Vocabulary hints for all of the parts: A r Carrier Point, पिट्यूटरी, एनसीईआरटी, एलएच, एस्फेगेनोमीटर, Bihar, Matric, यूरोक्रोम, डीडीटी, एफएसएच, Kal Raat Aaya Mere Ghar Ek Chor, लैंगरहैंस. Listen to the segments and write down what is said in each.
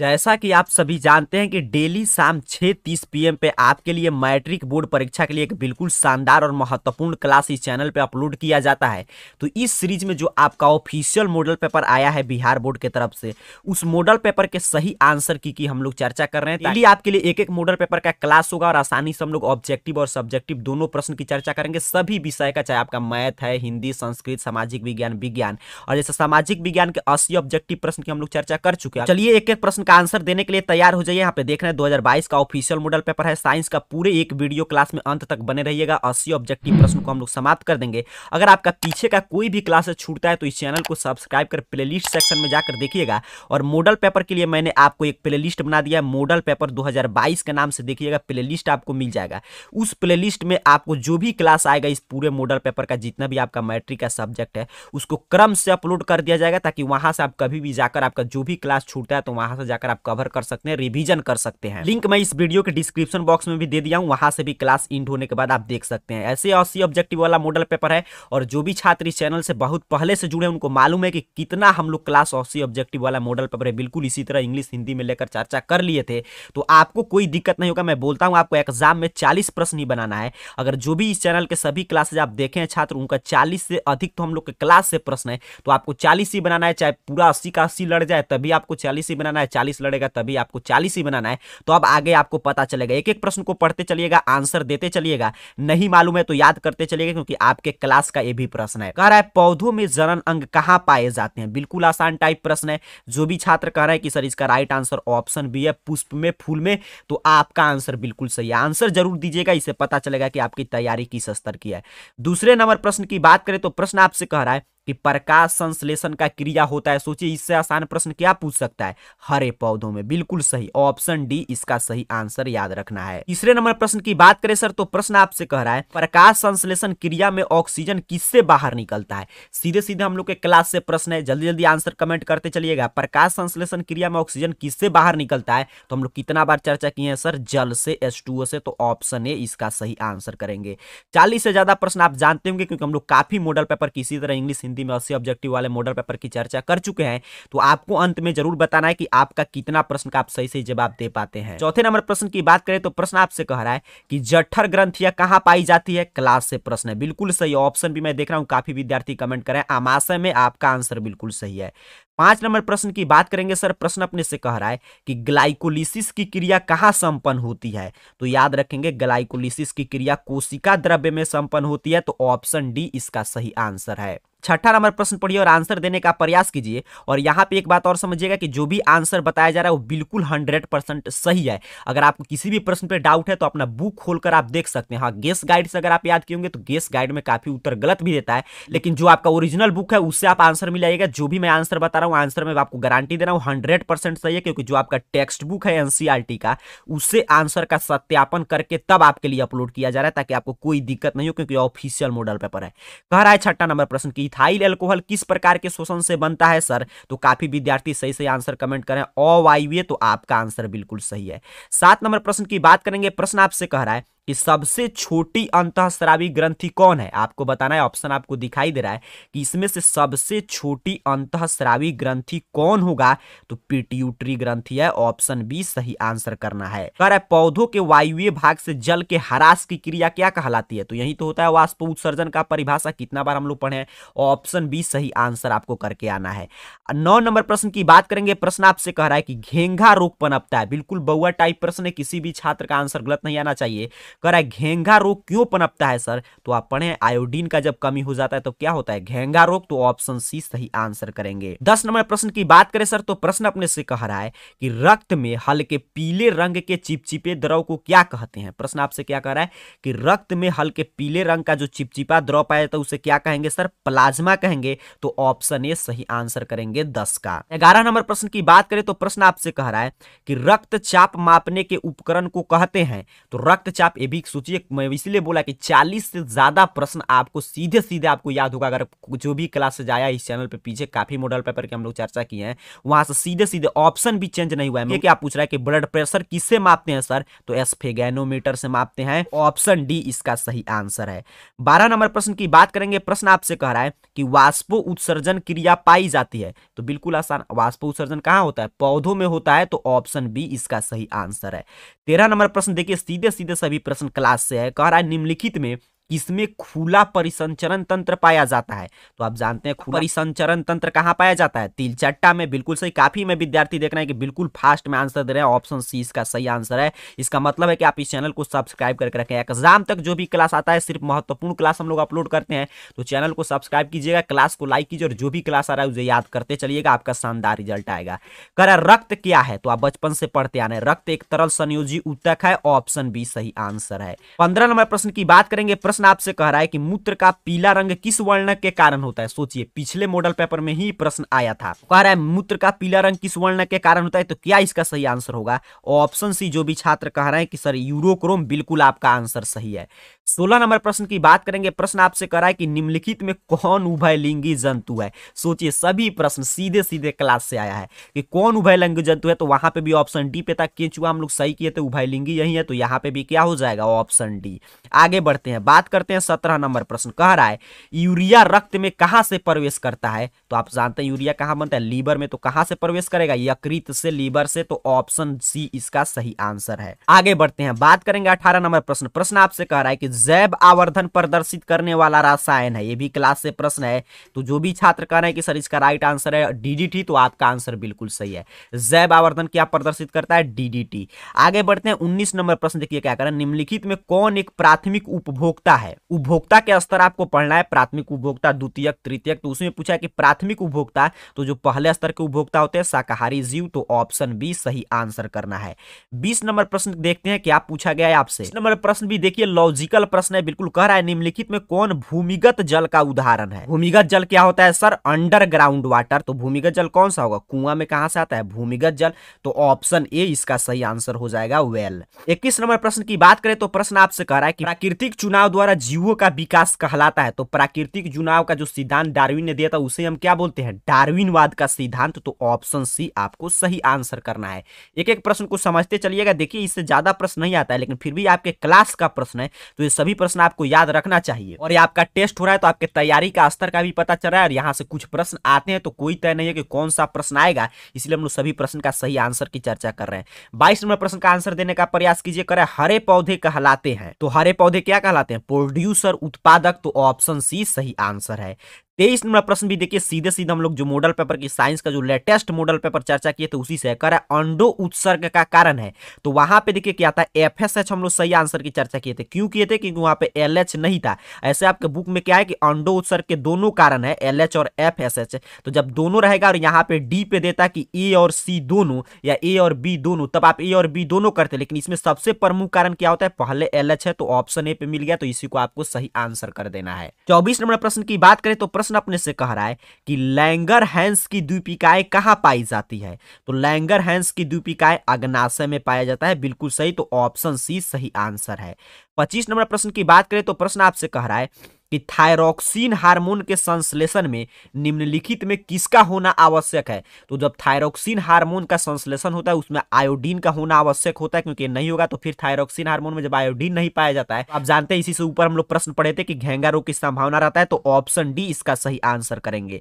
जैसा कि आप सभी जानते हैं कि डेली शाम 6:30 PM पे आपके लिए मैट्रिक बोर्ड परीक्षा के लिए एक बिल्कुल शानदार और महत्वपूर्ण क्लास इस चैनल पे अपलोड किया जाता है। तो इस सीरीज में जो आपका ऑफिशियल मॉडल पेपर आया है बिहार बोर्ड की तरफ से, उस मॉडल पेपर के सही आंसर की हम लोग चर्चा कर रहे हैं। डेली आपके लिए एक एक मॉडल पेपर का क्लास होगा और आसानी से हम लोग ऑब्जेक्टिव और सब्जेक्टिव दोनों प्रश्न की चर्चा करेंगे सभी विषय का, चाहे आपका मैथ है, हिंदी, संस्कृत, सामाजिक विज्ञान, विज्ञान। और जैसे सामाजिक विज्ञान के 80 ऑब्जेक्टिव प्रश्न की हम लोग चर्चा कर चुके हैं। चलिए एक एक प्रश्न का आंसर देने के लिए तैयार हो जाइए। यहाँ पे देख रहे हैं 2022 का ऑफिशियल मॉडल पेपर है साइंस का। पूरे एक वीडियो क्लास में अंत तक बने रहिएगा, 80 ऑब्जेक्टिव प्रश्न को हम लोग समाप्त कर देंगे। अगर आपका पीछे का कोई भी क्लास छूटता है तो इस चैनल को सब्सक्राइब कर प्लेलिस्ट सेक्शन में जाकर देखिएगा। और मॉडल पेपर के लिए मैंने आपको एक प्लेलिस्ट बना दिया है, मॉडल पेपर 2022 के नाम से देखिएगा, प्लेलिस्ट आपको मिल जाएगा। उस प्लेलिस्ट में आपको जो भी क्लास आएगा इस पूरे मॉडल पेपर का, जितना भी आपका मैट्रिक का सब्जेक्ट है, उसको क्रम से अपलोड कर दिया जाएगा, ताकि वहां से आप कभी भी जाकर आपका जो भी क्लास छूटता है तो वहां से जाकर आप कवर कर सकते हैं, रिवीजन कर सकते हैं। लिंक मैं इस वीडियो के डिस्क्रिप्शन बॉक्स में भी दे दिया हूं, वहां से भी क्लास इंड होने के बाद आप देख सकते हैं। ऐसे 80 ऑब्जेक्टिव वाला मॉडल पेपर है, और जो भी छात्र इस चैनल से बहुत पहले से जुड़े उनको मालूम है कि कितना हम लोग क्लास 80 ऑब्जेक्टिव वाला मॉडल पेपर है बिल्कुल इसी तरह इंग्लिश हिंदी में लेकर चर्चा कर लिए थे। तो आपको कोई दिक्कत नहीं होगा। मैं बोलता हूँ आपको एग्जाम में 40 प्रश्न ही बनाना है। अगर जो भी इस चैनल के सभी क्लासेज आप देखे हैं छात्र, उनका 40 से अधिक तो हम लोग के क्लास से प्रश्न है, तो आपको 40 ही बनाना है। चाहे पूरा 80 का 80 लड़ जाए तभी आपको 40 ही बनाना है, 40 लड़ेगा तभी आपको 40 ही बनाना है। तो अब आगे आपको पता चलेगा। एक एक प्रश्न को पढ़ते चलिएगा, आंसर देते चलिएगा, नहीं मालूम है तो याद करते चलिएगा, क्योंकि आपके क्लास का ये भी प्रश्न है। कह रहा है पौधों में जनन अंग कहां पाए जाते हैं, बिल्कुल आसान टाइप प्रश्न है। जो भी छात्र कह रहा है कि सर इसका राइट आंसर ऑप्शन बी है, पुष्प में, फूल में, तो आपका आंसर बिल्कुल सही है। आंसर जरूर दीजिएगा, इससे पता चलेगा कि आपकी तैयारी किस स्तर की है। दूसरे नंबर प्रश्न की बात करें तो प्रश्न आपसे कह रहा है कि प्रकाश संश्लेषण का क्रिया होता है। सोचिए इससे आसान प्रश्न क्या पूछ सकता है। हरे पौधों में, बिल्कुल सही, ऑप्शन डी इसका सही आंसर याद रखना है। तीसरे नंबर प्रश्न की बात करें सर तो प्रश्न आपसे कह रहा है प्रकाश संश्लेषण क्रिया में ऑक्सीजन किससे बाहर निकलता है। सीधे सीधे हम लोग के क्लास से प्रश्न है, जल्दी जल्दी आंसर कमेंट करते चलिएगा। प्रकाश संश्लेषण क्रिया में ऑक्सीजन किससे बाहर निकलता है, तो हम लोग कितना बार चर्चा किए हैं सर, जल से, H2O से, तो ऑप्शन ए इसका सही आंसर करेंगे। 40 से ज्यादा प्रश्न आप जानते होंगे, क्योंकि हम लोग काफी मॉडल पेपर की इसी तरह इंग्लिश में 80 ऑब्जेक्टिव वाले मॉडल पेपर की चर्चा कर चुके हैं। तो आपको अंत में जरूर बताना है कि आपका कितना प्रश्न का आप सही जवाब दे पाते हैं। चौथे नंबर प्रश्न की बात करें तो प्रश्न आपसे कह रहा है कि जठर ग्रंथियां कहां पाई जाती है, क्लास से प्रश्न है, बिल्कुल सही, ऑप्शन भी मैं देख रहा हूं काफी विद्यार्थी कमेंट कर रहे हैं, आमाशय में, आपका आंसर बिल्कुल सही है। 5 नंबर प्रश्न की बात करेंगे सर, प्रश्न अपने से कह रहा है कि ग्लाइकोलिसिस की क्रिया कहाँ संपन्न होती है, तो याद रखेंगे ग्लाइकोलिसिस की क्रिया कोशिका द्रव्य में संपन्न होती है, तो ऑप्शन डी इसका सही आंसर है। 6ठा नंबर प्रश्न पढ़िए और आंसर देने का प्रयास कीजिए। और यहाँ पे एक बात और समझिएगा कि जो भी आंसर बताया जा रहा है वो बिल्कुल 100% सही है। अगर आपको किसी भी प्रश्न पे डाउट है तो अपना बुक खोलकर आप देख सकते हैं। हाँ, गेस गाइड से अगर आप याद किए होंगे तो गेस गाइड में काफी उत्तर गलत भी देता है, लेकिन जो आपका ओरिजिनल बुक है उससे आप आंसर मिलाइएगा। जो भी मैं आंसर बता रहा हूँ आंसर में आपको गारंटी दे रहा हूँ 100% सही है, क्योंकि जो आपका टेक्स्ट बुक है NCERT का, उससे आंसर का सत्यापन करके तब आपके लिए अपलोड किया जा रहा है, ताकि आपको कोई दिक्कत नहीं हो, क्योंकि ऑफिशियल मॉडल पेपर है। कह रहा है 6ठा नंबर प्रश्न की इथाइल अल्कोहल किस प्रकार के शोषण से बनता है सर, तो काफी विद्यार्थी सही से आंसर कमेंट करें अवायवीय, तो आपका आंसर बिल्कुल सही है। 7 नंबर प्रश्न की बात करेंगे, प्रश्न आपसे कह रहा है कि सबसे छोटी अंतःस्रावी ग्रंथि कौन है, आपको बताना है, ऑप्शन आपको दिखाई दे रहा है कि इसमें से सबसे छोटी अंतःस्रावी ग्रंथि कौन होगा, तो पिट्यूटरी ग्रंथि है, ऑप्शन बी सही आंसर करना है। कह रहा है पौधों के वायवीय भाग से जल के ह्रास की क्रिया क्या कहलाती है, तो यही तो होता है वाष्प उत्सर्जन का परिभाषा, कितना बार हम लोग पढ़े हैं, ऑप्शन बी सही आंसर आपको करके आना है। 9 नंबर प्रश्न की बात करेंगे, प्रश्न आपसे कह रहा है कि घेंघा रोग पनपता है, बिल्कुल बउआ टाइप प्रश्न है, किसी भी छात्र का आंसर गलत नहीं आना चाहिए। कह रहा है घेंघा रोग क्यों पनपता है सर, तो आप पढ़े आयोडीन का जब कमी हो जाता है तो क्या होता है, घेंघा रोग, तो ऑप्शन सी सही आंसर करेंगे। 10 नंबर प्रश्न की बात करें सर तो प्रश्न अपने से कह रहा है कि रक्त में हल्के पीले रंग के चिपचिपे द्रव को क्या कहते हैं, प्रश्न आपसे क्या कह रहा है कि रक्त में हल्के पीले रंग का जो चिपचिपा द्रव पाया जाता है उसे क्या कहेंगे सर, प्लाज्मा कहेंगे, तो ऑप्शन ए सही आंसर करेंगे 10 का। 11 नंबर प्रश्न की बात करें तो प्रश्न आपसे कह रहा है कि रक्तचाप मापने के उपकरण को कहते हैं, तो रक्तचाप के भी सोचिए। मैं इसलिए बोला कि 40 से ज़्यादा प्रश्न आपको सीधे सीधे आपको याद होगा, अगर जो भी क्लास सजाया इस चैनल पे पीछे काफ़ी मॉडल पेपर की हम लोग चर्चा किए हैं, वहाँ से सीधे सीधे ऑप्शन भी चेंज नहीं हुआ है। क्या पूछ रहा है कि ब्लड प्रेशर किससे मापते हैं सर, तो एस्फेगेनोमीटर से मापते हैं। ऑप्शन डी इसका सही आंसर है। 12 नंबर प्रश्न की बात करेंगे। प्रश्न आपसे कह रहा है कि वाष्पो उत्सर्जन क्रिया पाई जाती है, तो बिल्कुल आसान, वाष्पो उत्सर्जन कहाँ होता है, पौधों में होता है, तो ऑप्शन बी इसका सही आंसर है। 13 नंबर प्रश्न देखिए, सीधे सीधे सभी प्रश्न क्लास से है। कह रहा है निम्नलिखित में इसमें खुला परिसंचरण तंत्र पाया जाता है, तो आप जानते हैं खुला परिसंचरण तंत्र कहाँ पाया जाता है, तिलचट्टा में। बिल्कुल सही, काफी में विद्यार्थी देख रहे हैं कि बिल्कुल फास्ट में आंसर दे रहे हैं। ऑप्शन सी इसका सही आंसर है। इसका मतलब है कि आप इस चैनल को सब्सक्राइब करके रखें। एग्जाम तक जो भी क्लास आता है, सिर्फ महत्वपूर्ण क्लास हम लोग अपलोड करते हैं, तो चैनल को सब्सक्राइब कीजिएगा, क्लास को लाइक कीजिए और जो भी क्लास आ रहा है उसे याद करते चलिएगा, आपका शानदार रिजल्ट आएगा। कह रहा रक्त क्या है, तो आप बचपन से पढ़ते आने, रक्त एक तरल संयोजी ऊतक है। ऑप्शन बी सही आंसर है। 15 नंबर प्रश्न की बात करेंगे। प्रश्न आपसे कह रहा है कि मूत्र का पीला रंग किस वर्णक के कारण होता है, सोचिए पिछले मॉडल पेपर में ही प्रश्न आया था। कह रहा है मूत्र का पीला रंग किस वर्णक के कारण होता है, तो क्या इसका सही आंसर होगा, ऑप्शन सी। जो भी छात्र कह रहे हैं कि सर यूरोक्रोम, बिल्कुल आपका आंसर सही है। 16 नंबर प्रश्न की बात करेंगे। प्रश्न आपसे कह रहा है कि निम्नलिखित में कौन उभयलिंगी जंतु है, सोचिए सभी प्रश्न सीधे सीधे क्लास से आया है कि कौन उभयलिंगी जंतु है, तो वहां पे भी ऑप्शन डी पे था, केंचुआ हम लोग सही किए थे, उभयलिंगी यही है, तो यहाँ पे भी क्या हो जाएगा, ऑप्शन डी। आगे बढ़ते हैं, बात करते हैं 17 नंबर प्रश्न। कह रहा है यूरिया रक्त में कहां से प्रवेश करता है, तो आप जानते हैं यूरिया कहां बनता है, लीवर में, तो कहां से प्रवेश करेगा, यकृत से, लीवर से, तो ऑप्शन सी इसका सही आंसर है। आगे बढ़ते हैं, बात करेंगे 18 नंबर प्रश्न। प्रश्न आपसे कह रहा है कि जैव आवर्धन प्रदर्शित करने वाला रसायन है, ये भी क्लास से प्रश्न है, तो जो भी छात्र कह रहे हैं कि सर इसका राइट आंसर है डीडीटी, तो आपका आंसर बिल्कुल सही है। जैव आवर्धन क्या प्रदर्शित करता है, डीडीटी। आगे बढ़ते हैं 19 नंबर प्रश्न। देखिए क्या कह रहा है, निम्नलिखित में कौन एक प्राथमिक उपभोक्ता है, उपभोक्ता के स्तर आपको पढ़ना है, प्राथमिक उपभोक्ता, द्वितीयक, तृतीयक, तो उसमें पूछा है कि प्राथमिक उपभोक्ता, तो जो पहले स्तर के उपभोक्ता होते हैं शाकाहारी जीव, तो ऑप्शन बी सही आंसर करना है। 20 नंबर प्रश्न देखते हैं क्या पूछा गया है आपसे। नंबर प्रश्न भी देखिए लॉजिकल प्रश्न है, बिल्कुल कह रहा है निम्नलिखित में कौन भूमिगत जल का उदाहरण है, भूमिगत जल क्या होता है सर, अंडरग्राउंड वाटर, तो भूमिगत जल कौन सा होगा, कुआं में कहां से आता है भूमिगत जल, तो ऑप्शन ए इसका सही आंसर हो जाएगा, वेल। 21 नंबर प्रश्न की बात करें तो प्रश्न आपसे कह रहा है कि प्राकृतिक चुनाव द्वारा जीवों का विकास कहलाता है, तो प्राकृतिक चुनाव का जो सिद्धांत डार्विन ने दिया था उसे हम क्या बोलते हैं, डार्विनवाद का सिद्धांत, तो ऑप्शन सी आपको सही आंसर करना है। एक एक प्रश्न को समझते चलिएगा, देखिए इससे ज्यादा प्रश्न नहीं आता है, लेकिन फिर भी आपके क्लास का प्रश्न है, तो ये सभी प्रश्न आपको याद रखना चाहिए। और ये आपका टेस्ट हो रहा है तो आपके तैयारी का स्तर का भी पता चल रहा है, और यहाँ से कुछ प्रश्न आते हैं तो कोई तय नहीं है कि कौन सा प्रश्न आएगा, इसलिए हम लोग सभी प्रश्न का सही आंसर की चर्चा कर रहे हैं। 22 नंबर प्रश्न का आंसर देने का प्रयास कीजिए। करें हरे पौधे कहलाते हैं, तो हरे पौधे क्या कहलाते हैं, प्रोड्यूसर, उत्पादक, तो ऑप्शन सी सही आंसर है। 23 नंबर प्रश्न भी देखिए सीधे सीधे हम लोग जो मॉडल पेपर की साइंस का जो लेटेस्ट मॉडल पेपर चर्चा किए थे उसी से कर है, अंडो उत्सर्ग का कारण है, तो वहां पे देखिए क्या था, एफएसएच हम लोग सही आंसर की चर्चा किए थे, क्यों किए थे, क्योंकि वहां पे एलएच नहीं था। ऐसे आपके बुक में क्या है कि अंडो उत्सर्ग के दोनों कारण है, एलएच और एफएसएच, तो जब दोनों रहेगा और यहाँ पे डी पे देता कि ए और सी दोनों या ए और बी दोनों, तब आप ए और बी दोनों करते, लेकिन इसमें सबसे प्रमुख कारण क्या होता है, पहले एलएच है, तो ऑप्शन ए पे मिल गया, तो इसी को आपको सही आंसर कर देना है। 24 नंबर प्रश्न की बात करें तो अपने से कह रहा है कि लैंगरहैंस की द्वीपिकाएं कहां पाई जाती है, तो लैंगरहैंस की द्वीपिकाएं अग्नाशय में पाया जाता है, बिल्कुल सही, तो ऑप्शन सी सही आंसर है। 25 नंबर प्रश्न की बात करें तो प्रश्न आपसे कह रहा है कि थायरोक्सिन हार्मोन के संश्लेषण में निम्नलिखित में किसका होना आवश्यक है, तो जब थायरोक्सिन हार्मोन का संश्लेषण होता है उसमें आयोडीन का होना आवश्यक होता है, क्योंकि नहीं होगा तो फिर थायरोक्सिन हार्मोन में जब आयोडीन नहीं पाया जाता है, तो आप जानते हैं इसी से ऊपर हम लोग प्रश्न पढ़े थे कि घेंगा रोग की संभावना रहता है, तो ऑप्शन डी इसका सही आंसर करेंगे।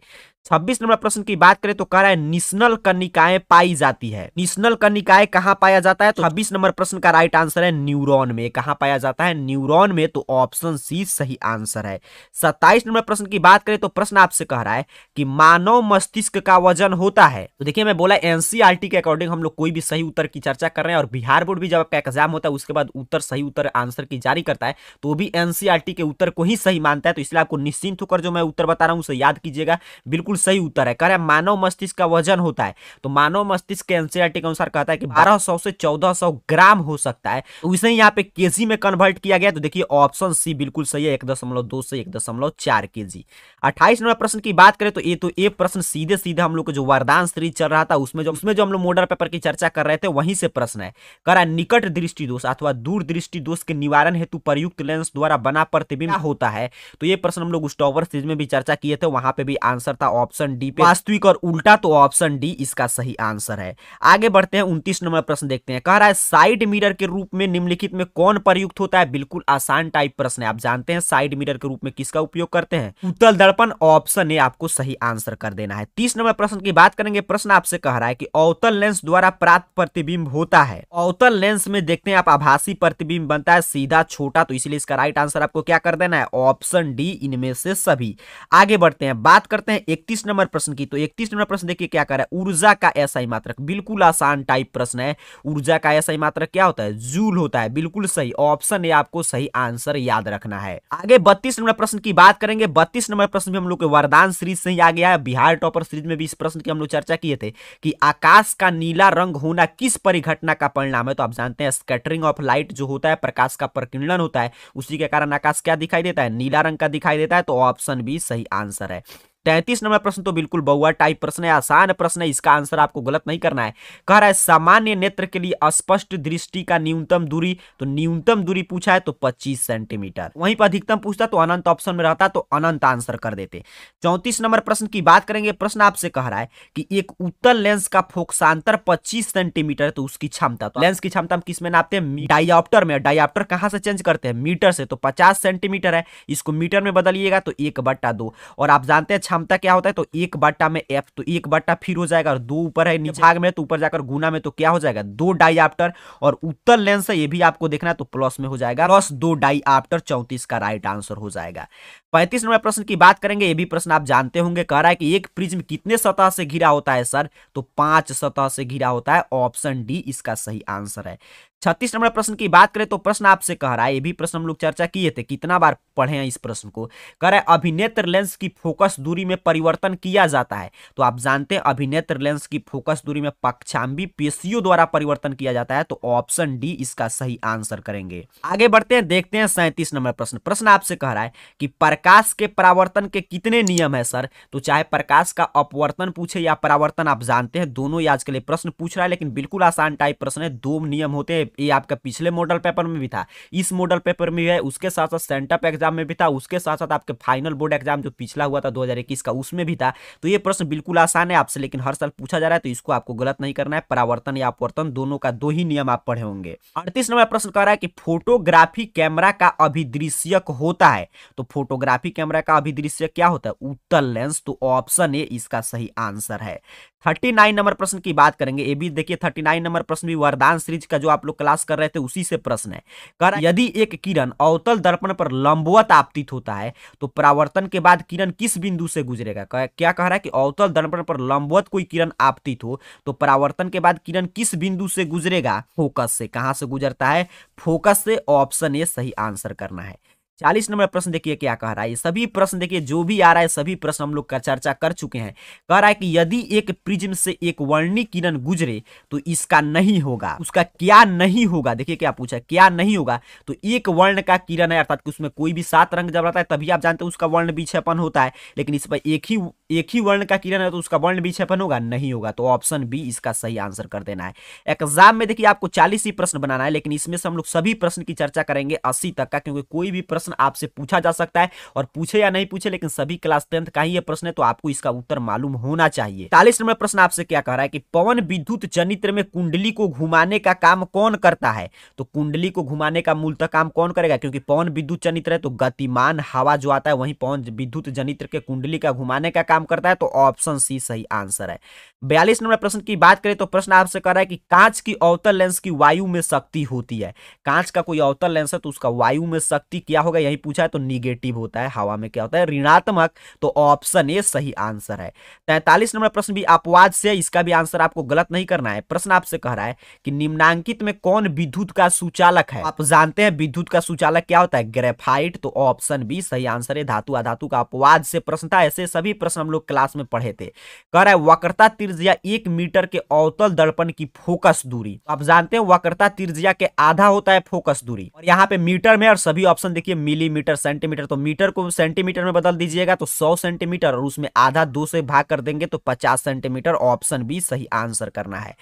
26 नंबर प्रश्न की बात करें तो कह रहा है निस्नल कणिकाएं पाई जाती है, निस्नल कणिकाएं कहाँ पाया जाता है, तो 26 नंबर प्रश्न का राइट आंसर है न्यूरॉन में, कहाँ पाया जाता है, न्यूरॉन में, तो ऑप्शन सी सही आंसर है। 27 नंबर प्रश्न की बात करें तो प्रश्न आपसे कह रहा है कि मानव मस्तिष्क का वजन होता है, तो देखिए मैं बोला एनसीईआरटी के अकॉर्डिंग हम लोग कोई भी सही उत्तर की चर्चा कर रहे हैं, और बिहार बोर्ड भी जब आपका एग्जाम होता है उसके बाद उत्तर सही उत्तर आंसर की जारी करता है, तो भी एनसीईआरटी के उत्तर को ही सही मानता है, तो इसलिए आपको निश्चिंत होकर जो मैं उत्तर बता रहा हूँ उसे याद कीजिएगा, बिल्कुल बिल्कुल सही उत्तर है। कह रहे हैं मानव मस्तिष्क का वजन होता है, तो मानव मस्तिष्क के एनसीईआरटी के अनुसार कहता है कि 1200 से 1400 ग्राम हो सकता है, उसे यहाँ पे केजी में कन्वर्ट किया गया। तो देखिए ऑप्शन सी बिल्कुल सही है, 1.2 से 1.4 केजी। 28 नंबर प्रश्न की बात करें तो ये प्रश्न सीधे सीधे हम लोग को जो वरदान सीरीज चल रहा था उसमें जो हम लोग मॉडल पेपर की चर्चा कर रहे थे वहीं से प्रश्न है। कह रहा है निकट दृष्टि दोष अथवा दूर दृष्टि दोष के निवारण हेतु प्रयुक्त लेंस द्वारा बना प्रतिबिंब होता है। तो ये प्रश्न हम लोग स्टॉवर सीरीज में भी चर्चा किए थे, वहां पे भी आंसर था ऑप्शन डी पे वास्तविक और उल्टा, तो ऑप्शन डी इसका सही आंसर है। आगे बढ़ते हैं 29 नंबर प्रश्न देखते हैं। कह रहा है साइड मिरर के रूप में निम्नलिखित में कौन प्रयुक्त होता है। बिल्कुल आसान टाइप प्रश्न है, आप जानते हैं साइड मिरर के रूप में किसका उपयोग करते हैं, उत्तल दर्पण। ऑप्शन ए आपको सही आंसर कर देना है। 30 नंबर प्रश्न की बात करेंगे। प्रश्न आपसे कह रहा है कि अवतल लेंस द्वारा प्राप्त प्रतिबिंब होता है। अवतल लेंस में देखते हैं आप आभासी प्रतिबिंब बनता है सीधा छोटा, तो इसलिए इसका राइट आंसर आपको क्या कर देना है, ऑप्शन डी इनमें से सभी। आगे बढ़ते हैं, बात करते हैं 31 नंबर प्रश्न की। तो 31 नंबर प्रश्न देखिए क्या कह रहा है, ऊर्जा का एसआई मात्रक। बिल्कुल आसान टाइप प्रश्न है, ऊर्जा का एसआई मात्रक क्या होता है, जूल होता है। बिल्कुल सही, ऑप्शन ए आपको सही आंसर याद रखना है। आगे 32 नंबर प्रश्न की बात करेंगे। 32 नंबर प्रश्न भी हम लोग के वरदान सीरीज से ही आ गया है, बिहार टॉपर सीरीज में भी इस प्रश्न की हम लोग चर्चा किए थे कि आकाश का नीला रंग होना किस परिघटना का परिणाम है। तो आप जानते हैं स्कैटरिंग ऑफ लाइट जो होता है, प्रकाश का प्रकीर्णन होता है, उसी के कारण आकाश क्या दिखाई देता है, नीला रंग का दिखाई देता है। तो ऑप्शन बी सही आंसर है। 33 नंबर प्रश्न तो बिल्कुल बउआ टाइप प्रश्न है, आसान प्रश्न है, इसका आंसर आपको गलत नहीं करना है। कह रहा है सामान्य नेत्र के लिए स्पष्ट दृष्टि का न्यूनतम दूरी, तो न्यूनतम दूरी पूछा है तो 25 सेंटीमीटर, वहीं पर अधिकतम पूछता तो अनंत ऑप्शन में रहता, तो अनंत आंसर कर देते। 34 नंबर प्रश्न की बात करेंगे। प्रश्न आपसे कह रहा है कि एक उत्तल लेंस का फोकसांतर 25 सेंटीमीटर, तो उसकी क्षमता, तो लेंस की क्षमता हम किस में नापते हैं, डाइऑप्टर में। डाइऑप्टर कहाँ से चेंज करते हैं, मीटर से, तो 50 सेंटीमीटर है, इसको मीटर में बदलिएगा तो 1/2। और आप जानते हैं क्षमता क्या होता है, तो 1/2 में f, तो 1/2 फिर हो जाएगा, और 2 ऊपर है नीचे भाग में तो ऊपर जाकर गुना में तो क्या हो जाएगा 2 डाइआप्टर। और उत्तल लेंस है ये भी आपको देखना है, तो प्लस में हो जाएगा +2 डाइआप्टर। 34 का राइट आंसर हो जाएगा। 35 नंबर प्रश्न की बात करेंगे। ये भी प्रश्न आप जानते होंगे। कह रहा है कि एक प्रिज्म कितने सतह से घिरा होता है सर, तो 5 सतह से घिरा होता है। ऑप्शन डी इसका सही आंसर है। 36 नंबर प्रश्न की बात करें तो प्रश्न आपसे कह रहा है, ये भी प्रश्न हम लोग चर्चा किए थे, कितना बार पढ़े हैं इस प्रश्न को। कह रहा है अभिनेत्र लेंस की फोकस दूरी में परिवर्तन किया जाता है, तो आप जानते हैं अभिनेत्र लेंस की फोकस दूरी में पक्षांबी पेशियों द्वारा परिवर्तन किया जाता है। तो ऑप्शन डी इसका सही आंसर करेंगे। आगे बढ़ते हैं, देखते हैं 37 नंबर प्रश्न। प्रश्न आपसे कह रहा है कि प्रकाश के परावर्तन के कितने नियम है सर, तो चाहे प्रकाश का अपवर्तन पूछे या परावर्तन, आप जानते हैं दोनों ही आजकल प्रश्न पूछ रहा है, लेकिन बिल्कुल आसान टाइप प्रश्न है। 2 नियम होते हैं, ये आपका पिछले मॉडल पेपर में भी था, इस मॉडल पेपर में है, उसके साथ साथ सेंटअप एग्जाम में भी था, उसके साथ साथ आपके फाइनल बोर्ड एग्जाम जो पिछला हुआ था 2021 का उसमें भी था। तो ये प्रश्न बिल्कुल आसान है आपसे, लेकिन हर साल पूछा जा रहा है, तो इसको आपको गलत नहीं करना है। परावर्तन या अपवर्तन दोनों का 2 ही नियम आप पढ़े होंगे। 38 नंबर प्रश्न कह रहा है कि फोटोग्राफी कैमरा का अभिदृश्यक होता है, तो फोटोग्राफी कैमरा का अभिदृश्यक क्या होता है, उत्तल लेंस। तो ऑप्शन ए इसका सही आंसर है। 39 नंबर प्रश्न की बात करेंगे। ये भी देखिए 39 नंबर प्रश्न भी वरदान सीरीज का जो आप लोग क्लास कर रहे थे उसी से प्रश्न है। कह रहा है यदि एक किरण अवतल दर्पण पर लंबवत आपतित होता है तो परावर्तन के बाद किरण किस बिंदु से गुजरेगा। क्या कह रहा है कि अवतल दर्पण पर लंबवत कोई किरण आपतित हो तो परावर्तन के बाद किरण किस बिंदु से गुजरेगा, फोकस से। कहां से गुजरता है, फोकस से। ऑप्शन ए सही आंसर करना है। 40 नंबर प्रश्न देखिए क्या कह रहा है। ये सभी प्रश्न देखिए जो भी आ रहा है सभी प्रश्न हम लोग का चर्चा कर चुके हैं। कह रहा है कि यदि एक प्रिज्म से एक वर्णी किरण गुजरे तो इसका नहीं होगा, उसका क्या नहीं होगा। देखिए क्या पूछा, क्या नहीं होगा, तो एक वर्ण का किरण है अर्थात कि उसमें कोई भी 7 रंग जब रहता है तभी आप जानते हैं उसका वर्ण विक्षेपण होता है, लेकिन इस पर एक ही वर्ण का किरण है तो उसका वर्ण विक्षेपण होगा, नहीं होगा। तो ऑप्शन बी इसका सही आंसर कर देना है। एग्जाम में देखिए आपको 40 ही प्रश्न बनाना है, लेकिन इसमें से हम लोग सभी प्रश्न की चर्चा करेंगे 80 तक का, क्योंकि कोई भी आपसे पूछा जा सकता है, और पूछे या नहीं पूछे लेकिन सभी क्लास 10 का ही ये प्रश्न है, तो आपको इसका उत्तर मालूम होना चाहिए। 40 नंबर प्रश्न आपसे क्या कह रहा है कि पवन विद्युत जनित्र में कुंडली को घुमाने का काम कौन करता है, तो कुंडली को घुमाने का मूलतः काम कौन करेगा, क्योंकि पवन विद्युत जनित्र है तो गतिमान हवा जो आता है वहीं पवन विद्युत जनित्र के कुंडली का घुमाने का काम करता है। तो ऑप्शन सी सही आंसर है। 42 नंबर प्रश्न की बात करें तो प्रश्न आपसे कह रहा है कि कांच की अवतल लेंस की वायु में शक्ति होती है, कांच का कोई अवतल लेंस है तो उसका वायु में शक्ति क्या होगा, होगा, यही पूछा है तो निगेटिव होता है, हवा में क्या होता है ऋणात्मक, तो ऑप्शन ए सही आंसर है। 43 नंबर प्रश्न भी अपवाद से, इसका भी आंसर आपको गलत नहीं करना है। प्रश्न आपसे कह रहा है कि निम्नांकित में कौन विद्युत का सुचालक है। आप जानते हैं विद्युत का सुचालक क्या होता है, ग्रेफाइट, तो ऑप्शन बी सही आंसर है। धातु अधातु का अपवाद से प्रश्न था, ऐसे सभी प्रश्न हम लोग क्लास में पढ़े थे। कह रहा है वक्रता त्रिज्या 1 मीटर के अवतल दर्पण की फोकस दूरी। आप जानते हैं वक्रता त्रिज्या के आधा होता है फोकस दूरी, और यहाँ पे मीटर में, और सभी ऑप्शन देखिए मिलीमीटर सेंटीमीटर, तो मीटर को सेंटीमीटर में बदल दीजिएगा तो 100 सेंटीमीटर, और उसमें आधा 2 से भाग कर देंगे तो 50 सेंटीमीटर, ऑप्शन बी सही आंसर करना है।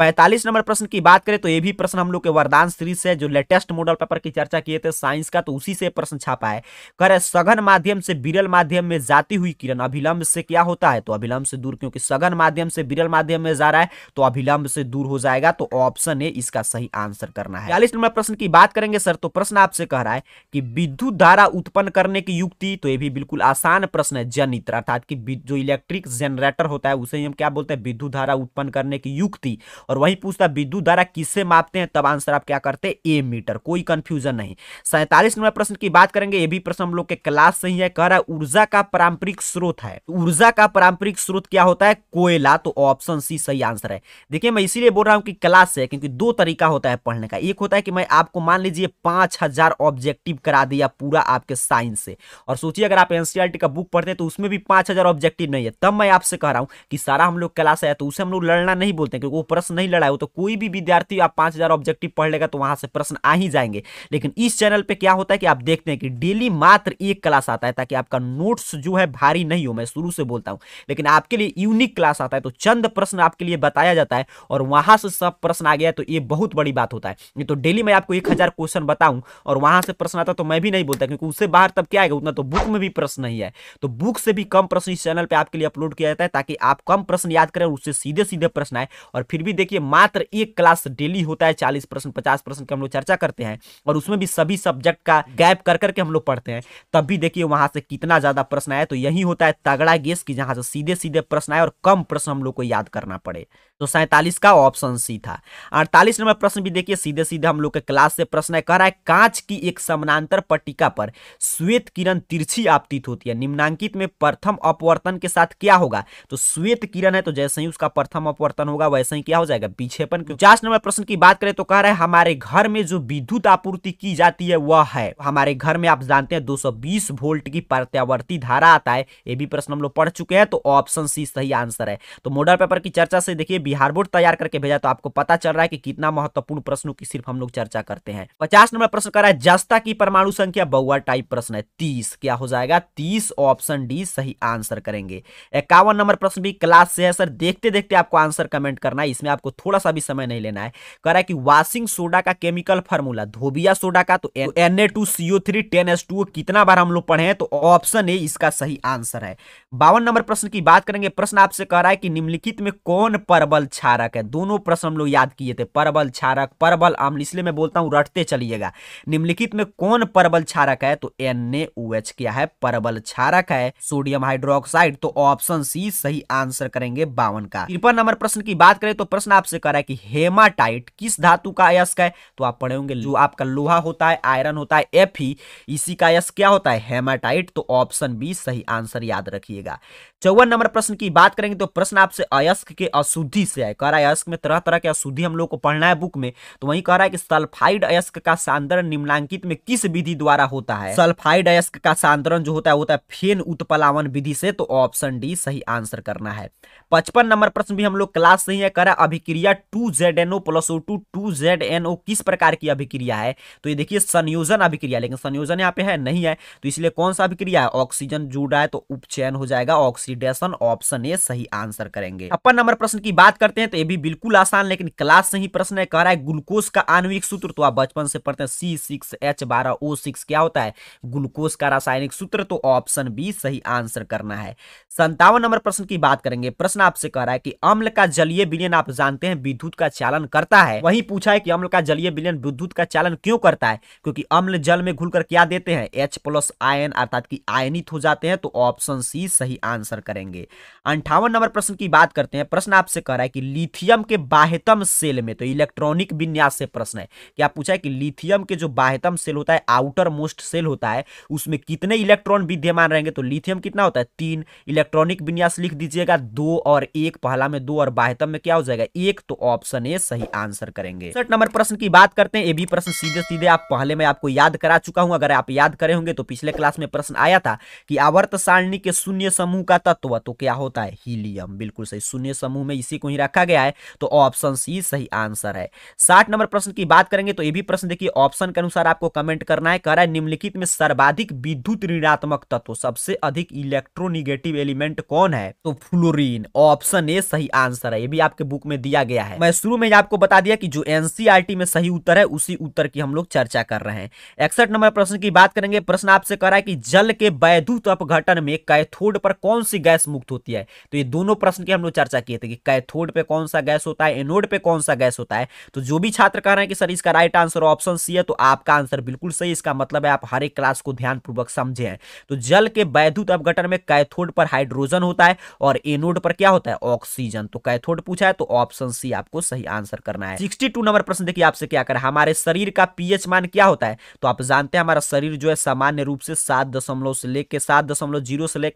45 नंबर प्रश्न की बात करें तो ये भी प्रश्न हम लोग के वरदान सीरीज से, जो लेटेस्ट मॉडल पेपर की चर्चा किए थे साइंस का, तो उसी से प्रश्न छापा है। कह रहे सघन माध्यम से विरल माध्यम में जाती हुई किरण अभिलंब से क्या होता है, तो अभिलंब से दूर, क्योंकि सघन माध्यम से विरल माध्यम में जा रहा है तो अभिलंब से दूर हो जाएगा, तो ऑप्शन ए इसका सही आंसर करना है। 40 नंबर प्रश्न की बात करेंगे सर, तो प्रश्न आपसे कह रहा है कि विद्युत धारा उत्पन्न करने की युक्ति, तो ये भी बिल्कुल आसान प्रश्न है। जनित्र अर्थात कि जो इलेक्ट्रिक जनरेटर होता है उसे हम क्या बोलते हैं, विद्युत धारा उत्पन्न करने की युक्ति। और वही पूछता विद्युत धारा किससे मापते हैं, तब आंसर आप क्या करते हैं ए मीटर, कोई कंफ्यूजन नहीं। 47 नंबर प्रश्न की बात करेंगे, ये भी प्रश्न हम लोग के क्लास से ही है। कह रहा है ऊर्जा का पारंपरिक स्रोत है, ऊर्जा का पारंपरिक स्रोत क्या होता है, कोयला, तो ऑप्शन सी सही आंसर है। देखिए मैं इसीलिए बोल रहा हूं कि क्लास है, क्योंकि दो तरीका होता है पढ़ने का। एक होता है कि मैं आपको मान लीजिए 5000 ऑब्जेक्टिव करा दिया पूरा आपके साइंस से, और सोचिए अगर आप एनसीईआरटी का बुक पढ़ते हैं तो उसमें भी 5000 ऑब्जेक्टिव नहीं है, तब मैं आपसे कह रहा हूं कि सारा हम लोग क्लास है, तो उसे हम लोग लड़ना नहीं बोलते, क्योंकि वो प्रश्न नहीं लड़ा हो तो कोई भी विद्यार्थी आप 5000 ऑब्जेक्टिव पढ़ लेगा तो वहां से प्रश्न आ ही जाएंगे। लेकिन इस चैनल पे क्या होता है कि आप देखते हैं कि डेली मात्र एक क्लास आता है, ताकि आपका नोट्स जो है भारी नहीं हो, मैं शुरू से बोलता हूं, लेकिन आपके लिए यूनिक क्लास आता है, तो चंद प्रश्न आपके लिए बताया जाता है और वहां से सब प्रश्न आ गया तो ये बहुत बड़ी बात होता है। ये तो डेली मैं आपको 1000 क्वेश्चन बताऊं और वहां से प्रश्न आता तो मैं भी नहीं बोलता, क्योंकि उससे बाहर तब क्या आएगा, उतना तो बुक में भी प्रश्न नहीं है, तो बुक से भी कम प्रश्न इस चैनल पर आपके लिए अपलोड किया जाता है, ताकि आप कम प्रश्न याद करें और उससे सीधे सीधे प्रश्न आए। और फिर भी देखिए मात्र एक क्लास डेली होता है, 40% 50% की हम लोग चर्चा करते हैं, और उसमें भी सभी सब्जेक्ट का गैप कर करके हम लोग पढ़ते हैं, तब भी देखिए वहां से कितना ज्यादा प्रश्न आया, तो यही होता है तगड़ा गेस कि जहां से सीधे सीधे प्रश्न आए और कम प्रश्न हम लोग को याद करना पड़े। तो 47 का ऑप्शन सी था। 48 नंबर प्रश्न भी देखिए सीधे सीधे हम लोग के क्लास से प्रश्न है। कह रहा है कांच की एक समानांतर पट्टिका पर श्वेत किरण तिरछी आपतित होती है, निम्नांकित में प्रथम अपवर्तन के साथ क्या होगा, तो श्वेत किरण है तो जैसे ही उसका प्रथम अपवर्तन होगा वैसे ही क्या हो जाएगा पीछेपन। 50 नंबर प्रश्न की बात करें तो कह रहा है हमारे घर में जो विद्युत आपूर्ति की जाती है वह है, हमारे घर में आप जानते हैं 220 वोल्ट की प्रत्यावर्ती धारा आता है, ये भी प्रश्न हम लोग पढ़ चुके हैं, तो ऑप्शन सी सही आंसर है। तो मॉडल पेपर की चर्चा से देखिए बिहार बोर्ड तैयार करके भेजा, तो आपको पता चल रहा है कि कितना महत्वपूर्ण प्रश्नों की सिर्फ हम लोग चर्चा करते हैं। 50 नंबर प्रश्न कह रहा है जस्ता की परमाणु संख्या, बउआ टाइप प्रश्न है, 30 क्या हो जाएगा 30, ऑप्शन डी सही आंसर करेंगे। 51 नंबर प्रश्न भी क्लास से है सर, देखते देखते आपको आंसर कमेंट करना है, इसमें आपको थोड़ा सा भी समय नहीं लेना है। कह रहा है कि वॉशिंग सोडा का केमिकल फार्मूला, धोबिया सोडा का, तो Na2CO3 10H2O कितना बार हम लोग पढ़े हैं, तो ऑप्शन ए इसका सही आंसर है। 52 नंबर प्रश्न की बात करेंगे, प्रश्न आपसे कह रहा है कि निम्नलिखित में कौन परबल क्षारक है, दोनों प्रश्न हम लोग याद किए थे, परबल क्षारक परबल अम्ल, इसलिए मैं बोलता हूं रटते चलिएगा। निम्नलिखित में कौन परबल क्षारक है, तो NaOH क्या है परबल क्षारक है, सोडियम हाइड्रोक्साइड, तो ऑप्शन सी सही आंसर करेंगे 52 का। 53 नंबर प्रश्न की बात करें तो प्रश्न आपसे कह रहा है कि हेमाटाइट किस धातु का अयस्क है, तो आप पढ़े होंगे जो आपका लोहा होता है आयरन होता है Fe, इसी का अयस्क क्या होता है हेमाटाइट, तो ऑप्शन बी सही आंसर याद रखिएगा। 54 नंबर प्रश्न की बात करेंगे तो प्रश्न आपसे अयस्क के अशुद्धि से है, कह रहा है अयस्क में तरह तरह के अशुद्धि हम लोग को पढ़ना है बुक में, तो वही कह रहा है कि सल्फाइड अयस्क का सांद्रण निम्नांकित में किस विधि द्वारा होता है, सल्फाइड अयस्क का सांद्रण जो होता है फेन उत्प्लावन विधि से, तो ऑप्शन डी सही आंसर करना है। 55 नंबर प्रश्न भी हम लोग क्लास से ही है, कह रहा है अभिक्रिया 2ZnO+O2 2ZnO किस प्रकार की अभिक्रिया है, तो ये देखिए संयोजन अभिक्रिया, लेकिन संयोजन यहाँ पे है नहीं है, तो इसलिए कौन सा अभिक्रिया है ऑक्सीजन जुड़ रहा है, तो उपचयन हो जाएगा ऑक्सीडेशन, ऑप्शन ए सही आंसर करेंगे। 56 नंबर प्रश्न की बात करते हैं तो ये भी बिल्कुल आसान लेकिन क्लास से ही प्रश्न है, कह रहा है ग्लूकोज का आणविक सूत्र, तो आप बचपन से पढ़ते हैं C6H12O6 क्या होता है ग्लूकोज का रासायनिक सूत्र, तो ऑप्शन बी सही आंसर करना है। 57 नंबर प्रश्न की बात करेंगे, प्रश्न आपसे कह रहा है कि अम्ल का जलीय विलयन आप जानते हैं विद्युत का चालन करता है, वही पूछा है कि अम्ल का जलीय विलयन विद्युत का चालन क्यों करता है, क्योंकि अम्ल जल में घुलकर क्या देते हैं H+ आयन अर्थात कि आयनित हो जाते हैं, तो ऑप्शन सी सही आंसर आंसर करेंगे। 58 नंबर प्रश्न की बात करते हैं। प्रश्न आपसे कह रहा है कि लिथियम के बाह्यतम सेल में, तो इलेक्ट्रॉनिक विन्यास से प्रश्न है, क्या पूछा है कि लिथियम के जो बाह्यतम सेल होता है, आउटर मोस्ट सेल होता है, उसमें कितने इलेक्ट्रॉन विद्यमान रहेंगे। तो लिथियम कितना होता है, 3। इलेक्ट्रॉनिक विन्यास लिख दीजिएगा 2 और 1, पहला में 2 और बाह्यतम में क्या हो जाएगा 1। तो ऑप्शन ए सही आंसर करेंगे। 60 नंबर प्रश्न की बात करते हैं। ये भी प्रश्न सीधे सीधे आप पहले मैं आपको याद करा चुका हूं, अगर आप याद करे होंगे तो पिछले क्लास में प्रश्न आया था कि आवर्त सारणी के शून्य समूह का तत्व तो क्या होता है, हीलियम। बिल्कुल सही, शून्य समूह में इसी को ही रखा गया है, तो ऑप्शन सी सही आंसर है। 60 नंबर प्रश्न की बात करेंगे तो ये भी प्रश्न देखिए ऑप्शन के अनुसार आपको कमेंट करना है। कह रहा है निम्नलिखित में सर्वाधिक विद्युत ऋणात्मक तत्व, सबसे अधिक इलेक्ट्रोनिगेटिव एलिमेंट कौन है। तो फ्लोरीन, ऑप्शन ए सही आंसर है। ये भी आपके बुक में दिया गया है। मैं शुरू में आपको बता दिया कि जो एनसीईआरटी में सही उत्तर है उसी उत्तर की हम लोग चर्चा कर रहे हैं। 61 नंबर प्रश्न की बात करेंगे। प्रश्न आपसे कह रहा है कि जल के वैद्युत अपघटन में कैथोड पर कौन सी गैस मुक्त होती है। तो ये दोनों प्रश्न की हम लोग चर्चा किए थे कि कैथोड पे कौन सा गैस होता है, एनोड पे कौन सा गैस होता है। तो जो भी छात्र कह रहे हैं कि सर इसका राइट आंसर ऑप्शन सी है, तो आपका आंसर बिल्कुल सही। इसका मतलब है आप हर एक क्लास को ध्यानपूर्वक समझे हैं। तो जल के वैद्युत अपघटन में कैथोड पर हाइड्रोजन होता है और एनोड पर क्या होता है, ऑक्सीजन। तो कैथोड पूछा है, तो ऑप्शन सी आपको सही आंसर करना है। 62 नंबर प्रश्न देखिए आपसे क्या करें, हमारे शरीर का पीएच मान क्या होता है। तो आप जानते हैं हमारा शरीर जो है सामान्य रूप से 7.0 से लेकर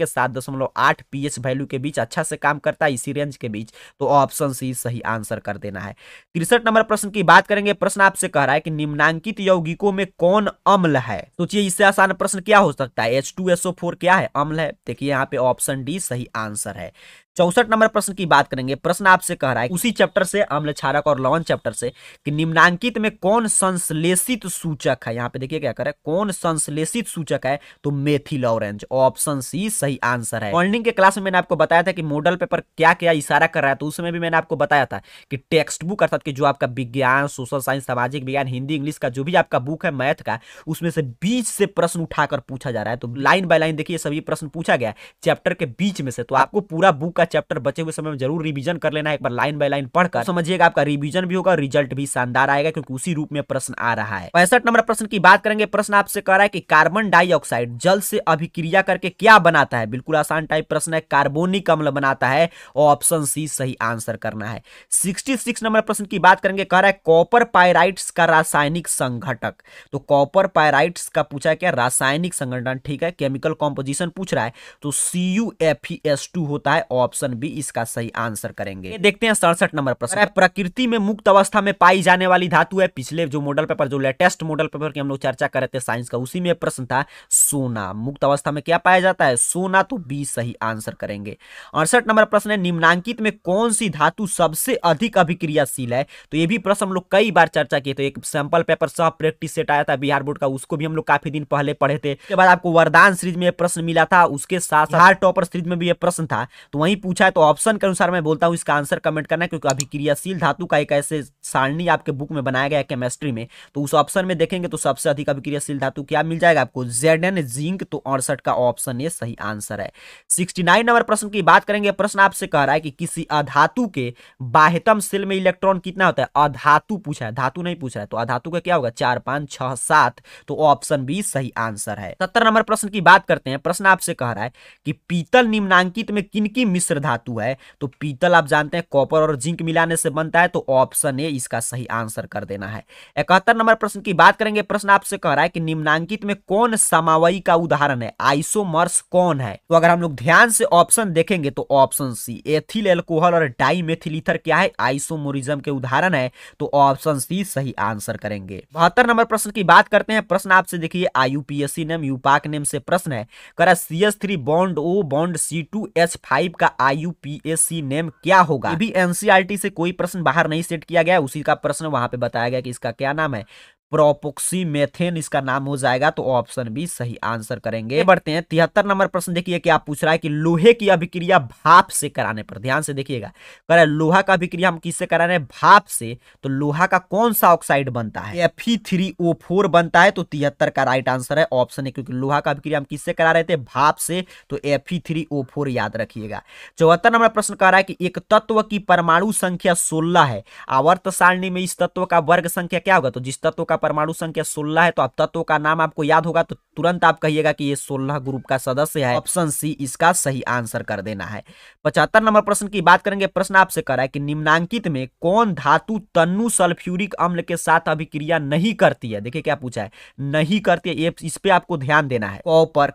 7.8 पीएच वैल्यू के बीच अच्छा से काम करता है, इसी रेंज के बीच। तो ऑप्शन सी सही आंसर कर देना है। 63 नंबर प्रश्न की बात करेंगे। प्रश्न आपसे कह रहा है कि निम्नांकित यौगिकों में कौन अम्ल है। सोचिए इससे आसान प्रश्न क्या हो सकता है। H2SO4 क्या है, अम्ल है। देखिए यहाँ पे ऑप्शन डी सही आंसर है। 64 नंबर प्रश्न की बात करेंगे। प्रश्न आपसे कह रहा है उसी चैप्टर से, अम्ल क्षारक और लवण चैप्टर से, कि निम्नांकित में कौन संश्लेषित सूचक है। यहाँ पे देखिए क्या कह रहा है, कौन संश्लेषित सूचक है। तो मेथिल ऑरेंज, ऑप्शन सी सही आंसर है। मॉर्निंग के क्लास में मैंने आपको बताया था कि मॉडल पेपर क्या क्या इशारा कर रहा है। तो उसमें भी मैंने आपको बताया था कि टेक्स्ट बुक अर्थात कि जो आपका विज्ञान, सोशल साइंस, सामाजिक विज्ञान, हिंदी, इंग्लिश का जो भी आपका बुक है मैथ का, उसमें से बीच से प्रश्न उठाकर पूछा जा रहा है। तो लाइन बाय लाइन देखिए सभी प्रश्न पूछा गया चैप्टर के बीच में से। तो आपको पूरा बुक चैप्टर बचे हुए समय में जरूर रिवीजन कर लेना है, एक बार लाइन बाय लाइन पढ़कर। तो समझिएगा आपका रिवीजन भी होगा, रिजल्ट भी शानदार आएगा, क्योंकि उसी रूप में प्रश्न आ रहा है। 65 नंबर प्रश्न की बात करेंगे। प्रश्न आपसे कह रहा है कि कार्बन डाइऑक्साइड जल से अभिक्रिया करके क्या बनाता है। बिल्कुल आसान टाइप प्रश्न है, कार्बोनिक अम्ल बनाता है। ऑप्शन सी सही आंसर करना है। 66 नंबर प्रश्न की बात करेंगे। कह रहा है कॉपर पाइराइट्स का रासायनिक संघटक। तो कॉपर पाइराइट्स का पूछा है क्या, रासायनिक संगठन, ठीक है, केमिकल कॉम्पोजिशन पूछ रहा है। तो CuFeS2 होता है। ऑप्शन बी इसका सही आंसर करेंगे। ये देखते हैं 67 नंबर प्रश्न। प्रकृति में मुक्त अवस्था में पाई जाने वाली धातु है। पिछले जो मॉडल पेपर, जो लेटेस्ट मॉडल पेपर की हम लोग चर्चा कर रहे थे साइंस का, उसी में प्रश्न था सोना। मुक्त अवस्था में क्या पाया जाता है, सोना। तो बी सही आंसर करेंगे। 68 नंबर प्रश्न है, निम्नांकित में कौन सी धातु सबसे अधिक अभिक्रियाशील है। तो ये भी प्रश्न हम लोग कई बार चर्चा किए थे। एक सैंपल पेपर सह प्रैक्टिस सेट आया था बिहार बोर्ड का, उसको भी हम लोग काफी दिन पहले पढ़े थे। उसके बाद आपको वरदान सीरीज में प्रश्न मिला था, उसके साथ बिहार टॉपर सीरीज में भी यह प्रश्न था, तो वहीं पूछा है। तो ऑप्शन के अनुसार मैं बोलता हूं इसका आंसर कमेंट करना है, क्योंकि अभिक्रियाशील धातु का एक ऐसे सारणी आपके बुक में बनाया गया है केमिस्ट्री में। तो उस ऑप्शन में देखेंगे तो सबसे अधिक अभिक्रियाशील धातु क्या मिल जाएगा आपको, Zn जिंक। तो 68 का ऑप्शन ये सही आंसर है। 69 नंबर प्रश्न की बात करेंगे। प्रश्न आपसे कह रहा है कि किसी अधातु के बाह्यतम सेल में इलेक्ट्रॉन कितना होता है। अधातु पूछा है, धातु नहीं पूछ रहा है। तो अधातु का क्या होगा, 4, 5, 6, 7। तो ऑप्शन बी सही आंसर है। 70 नंबर प्रश्न की बात करते हैं। प्रश्न आपसे कह रहा है कि पीतल निम्नांकित में किनकी मिश्र धातु है। तो पीतल आप जानते हैं कॉपर और जिंक मिलाने से बनता है। तो ऑप्शन ए इसका सही आंसर कर देना है। 71 नंबर प्रश्न की बात करेंगे। प्रश्न आपसे कह रहा है कि निम्नांकित में कौन समावयी का उदाहरण है, आइसोमर्स कौन है। तो अगर हम लोग ध्यान से ऑप्शन देखेंगे तो ऑप्शन सी एथिल एल्कोहल और डाइमेथिल ईथर क्या है, आइसोमोरिज्म के उदाहरण है। तो ऑप्शन सी सही आंसर करेंगे। 72 नंबर प्रश्न की बात करते हैं। प्रश्न आपसे देखिए आईयूपीएसी नेम, यूपाक नेम से प्रश्न है। कह रहा है CH3 bond O bond C2H5 का IUPAC नेम क्या होगा। अभी एनसीईआरटी से कोई प्रश्न बाहर नहीं सेट किया गया, उसी का प्रश्न वहां पे बताया गया कि इसका क्या नाम है, प्रोपोक्सी मेथेन इसका नाम हो जाएगा। तो ऑप्शन भी सही आंसर करेंगे। बढ़ते हैं 73 नंबर प्रश्न देखिए क्या पूछ रहा है कि लोहे की अभिक्रिया भाप से कराने पर। ध्यान से देखिएगा, कह रहा है लोहा का अभिक्रिया हम किससे करा रहे हैं, भाप से। तो लोहा का कौन सा ऑक्साइड बनता है, Fe3O4 बनता है। तो 73 का राइट आंसर है ऑप्शन है, क्योंकि लोहा का अभिक्रिया हम किससे करा रहे थे, भाप से। तो Fe3O4 याद रखिएगा। 74 नंबर प्रश्न कह रहा है कि एक तत्व की परमाणु संख्या 16 है, आवर्त सारणी में इस तत्व का वर्ग संख्या क्या होगा। तो जिस तत्व का परमाणु संख्या 16 है, तो अब तत्व का नाम आपको याद होगा तो तुरंत आप कहिएगा कि ये 16 ग्रुप का सदस्य है। ऑप्शन सी इसका सही आंसर कर देना है। 75 नंबर प्रश्न की बात करेंगे। प्रश्न आपसे कह रहा है कि निम्नांकित में कौन धातु तन्नु सल्फ्यूरिक अम्ल के साथ अभिक्रिया नहीं करती है। देखिए क्या पूछा है, नहीं करती है, इस पे आपको ध्यान देना है।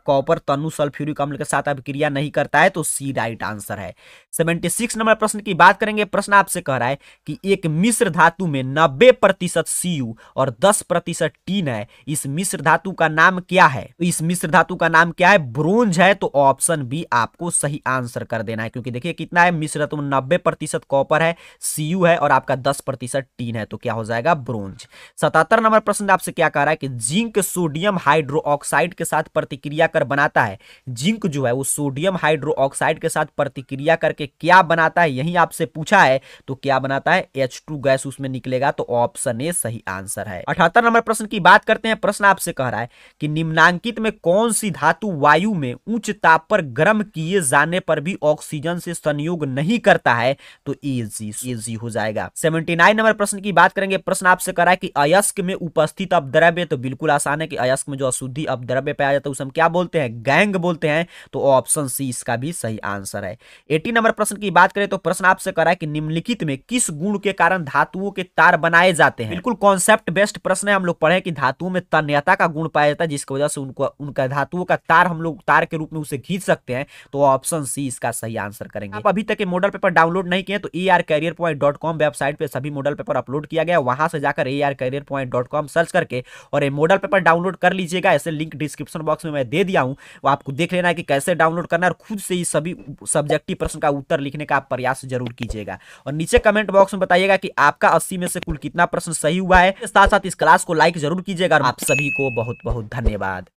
कॉपर तन्नु सल्फ्यूरिक अम्ल के साथ अभिक्रिया नहीं करता है, तो सी राइट आंसर है। 76 नंबर प्रश्न की बात करेंगे। प्रश्न आपसे कह रहा है कि एक मिश्र धातु में 90% Cu और 10% टीन है, इस मिश्र धातु का नाम क्या है। इस मिश्र धातु का नाम क्या है, ब्रोंज है, तो ऑप्शन बी आपको सही आंसर कर देना है। क्योंकि देखिए कितना है, मिश्र धातु में 90% कॉपर है, Cu है और आपका 10% टीन है, तो क्या हो जाएगा, ब्रोंज। 77 नंबर प्रश्न आपसे क्या कह रहा है कि जिंक सोडियम हाइड्रोक्साइड के साथ प्रतिक्रिया कर बनाता है। जिंक जो है वो सोडियम हाइड्रोक्साइड के साथ प्रतिक्रिया करके क्या बनाता है, यही आपसे पूछा है, तो क्या बनाता है, H2 गैस उसमें निकलेगा, तो ऑप्शन ए सही आंसर है। 78 नंबर प्रश्न की बात करते हैं। प्रश्न आपसे कह रहा है कि निम्नांकित में कौन सी धातु वायु में उच्च ताप पर गर्म किए जाने पर भी ऑक्सीजन से संयोग नहीं करता है, तो एजी हो जाएगा। 79 नंबर प्रश्न की बात करेंगे। प्रश्न आपसे कह रहा है कि अयस्क में उपस्थित अपद्रव्य, तो बिल्कुल आसान है कि अयस्क में जो अशुद्धि अपद्रव्य पाया जाता है उसे हम क्या बोलते हैं, गैंग बोलते हैं, तो ऑप्शन सी इसका भी सही आंसर है। 80 नंबर प्रश्न की बात करें तो प्रश्न आपसे कह रहा है कि निम्नलिखित में किस गुण के कारण धातुओं के तार बनाए जाते हैं। बिल्कुल कॉन्सेप्ट बेस्ड प्रश्न है, हम लोग पढ़े कि धातुओं में तन्यता का गुण पाया जाता है, जिसकी वजह से उनका धातुओं का तार हम लोग तार के रूप में उसे खींच सकते हैं, तो ऑप्शन सी इसका सही आंसर करेंगे। आप अभी तक के मॉडल पेपर डाउनलोड नहीं किए तो ArCarrierPoint.com वेबसाइट पे सभी मॉडल पेपर अपलोड किया गया, वहां से जाकर ArCarrierPoint.com सर्च करके और ये मॉडल पेपर डाउनलोड कर लीजिएगा। ऐसे लिंक डिस्क्रिप्शन बॉक्स में मैं दे दिया हूं, वो आपको देख लेना है कि कैसे डाउनलोड करना है और खुद से ही सभी सब्जेक्टिव प्रश्न का उत्तर लिखने का प्रयास जरूर कीजिएगा। और नीचे कमेंट बॉक्स में बताइएगा कि आपका 80 में से कुल कितना प्रश्न सही हुआ है। साथ साथ इस क्लास को लाइक जरूर कीजिएगा और आप सभी को बहुत बहुत धन्यवाद।